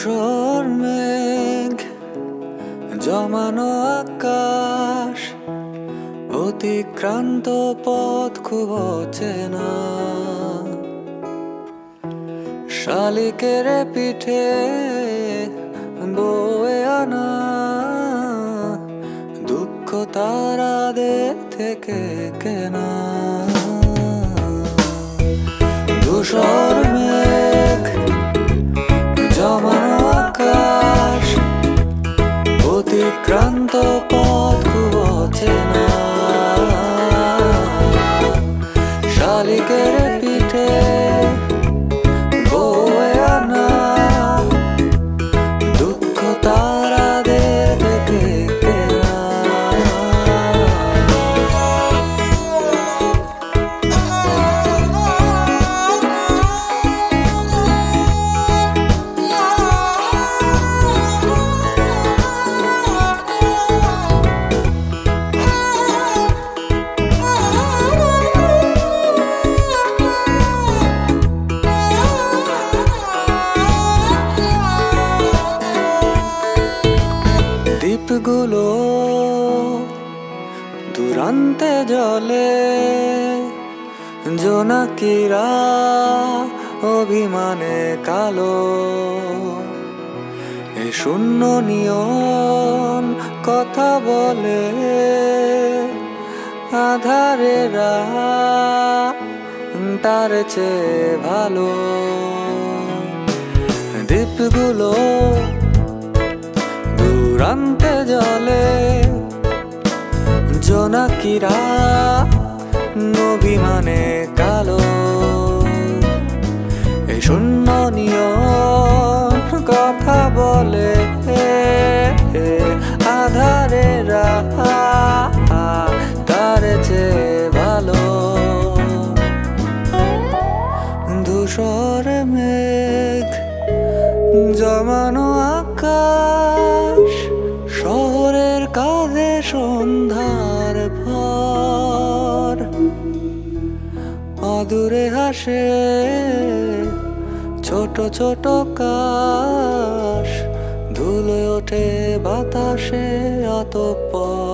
ধূসর মেঘ জমানো আকাশ অতিক্রান্ত পথ খুব অচেনা শালিকের পিঠে বয়ে আনা দুঃখ তারাদের থেকে কেনা ধূসর মেঘ জমানো আকাশ অতিক্রান্ত পথ খুব অচেনা শালিকের পিঠে গুলো দুরান্তে জলে জোনাকিরা অভিমানে কালো এ শূন্য নিয়ন কথা বলে আধারেরা তার চেয়ে ভালো দ্বীপগুলো দুরান্তে জলে জোনাকিরা অভিমানে কালো এ শূন্য নিয়ন কথা বলে আধারেরা তার চেয়ে ভালো ধূসর মেঘ জমানো আকাশ শহরের কাঁধে সন্ধ্যার ভর অদূরে হাসে ছোট ছোট কাশ ধুলে ওঠে বাতাসে অতঃপর।